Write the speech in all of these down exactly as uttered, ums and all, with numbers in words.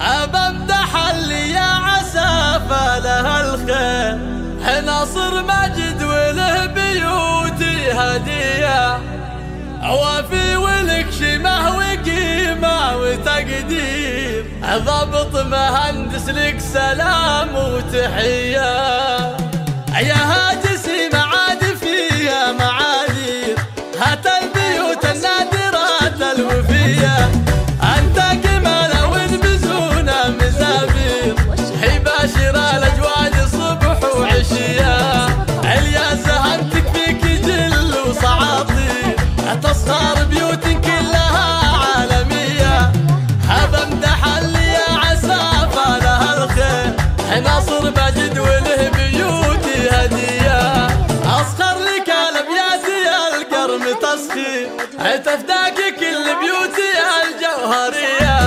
أبم تحلي يا عسافة لها الخير، حناصر مجد وله بيوتي هدية، عوافي ولك شمه وقيمة وتقدير، ضبط مهندس لك سلام وتحية. يا هاجسي ما عاد فيها معاذير، هات البيوت النادرات الوفية، أنت تصغر بيوت كلها عالمية. هبم تحلي يا عسافة لها الخير، حناصر مجد وله بيوتي هدية، أصغر لك لبياتي القرم تسخير، تفداك كل بيوتي الجوهرية،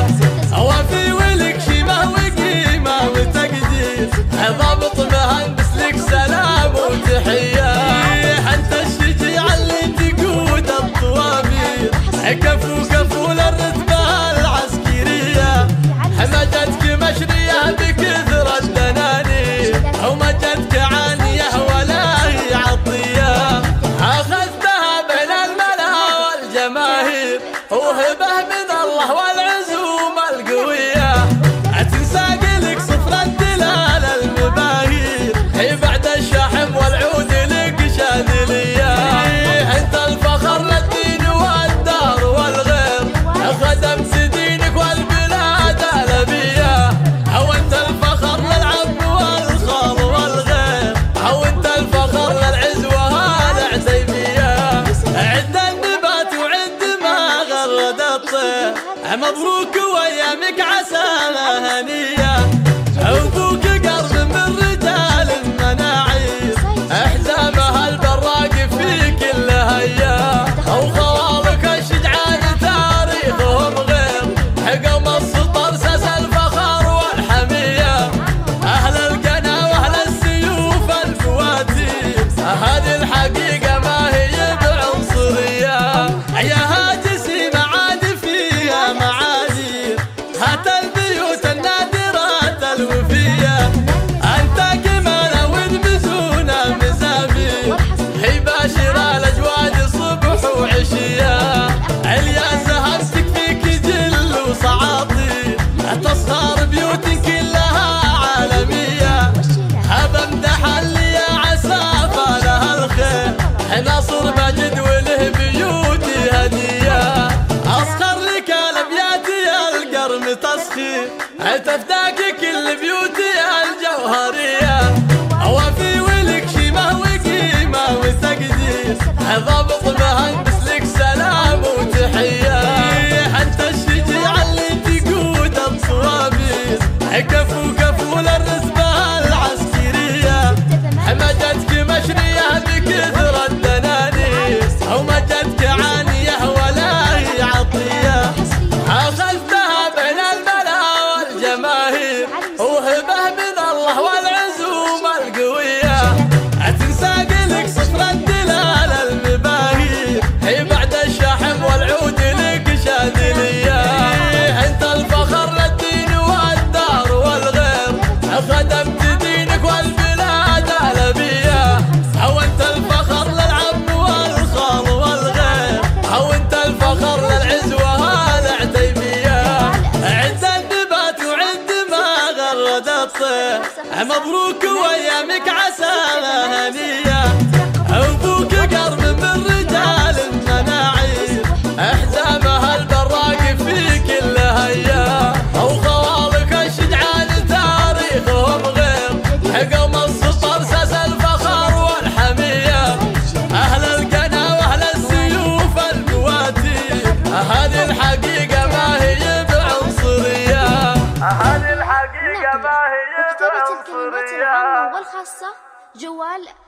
وفي ولك شمه وقيمة وتقدير، ضابط مهندس لك سلام وتحية. أنت الشجاع اللي تقود الطوابير، كفو كفو للرتبة العسكرية، مجدك مشرية بكثرة دنانير، ومجدك عانية ولا هي عطية، أخذتها بين الملا والجماهير، وهبه من الله والعزومة القوية، تنساق لك صفر الدلال المباهير، بعد الشحم والعود لك شاذلية. انت الفخر للدين والدار والغير، خدمت دينك والبلاد الابية، او انت الفخر للعم والخال والغير، او انت الفخر للعز وهالعزيمية. عد النبات وعد ما غرد الطير، مبروك وايامك عساها هنية، عبوك قرب من رجال المناعير، احزامها البراق في كل هيا، وخوالك الشجعان تاريخهم غير، حقهم السطر ساس الفخر والحمية، اهل القنا واهل السيوف الفواتير، هذه الحقيقة ما هي بعنصرية. يا هاجسي ما عاد فيها معاذير، هات البيوت النادرات الوفية، أنت جمالة والمزونة مزامير، حباشرة الأجواد صبح وعشية، الياسة همسك فيك جل وصعاطير، تصغر بيوت كلها عالمية. هبم تحلي يا عسافة لها الخير، حناصر مجد وله بيوتي هدية، أصغر لك لبياتي القرم تسخير، تفداك كل بيوتي الجوهرية، وفي ولك شمه وقيمة وتقدير، ضابط مهندس لك سلام وتحية. أنت الشجاع اللي تقود الصوابير، كفو كفو للرتبة العسكرية، مجدك مشرية بكثرة دنانير، ومجدك عانية ولا هي عطية، أخذتها بين الملا والجماهير، وهبه من الله والعزومة القوية، تنساق لك صفر الدلال المباهير، بعد الشحم والعود لك شاذلية. أنت الفخر للدين والدار والغير، خدمت دينك والبلاد الأبية، أو أنت الفخر للعم والخال والغير، أو أنت الفخر للعز وهالعتيبية. عد النبات وعد ما غرد الطير، مبروك وأيامك عساها هنية، أبوك قرب من رجال المناعير، أحزامها البراق في كل هيا، وخوالك الشجعان تاريخهم غير، حقهم السطر ساس الفخر والحمية، أهل القنا وأهل السيوف الفواتير، هذه الحقيقة ما هي بعنصرية، هذه الحقيقة ما هي بعنصرية. والخاصة جوال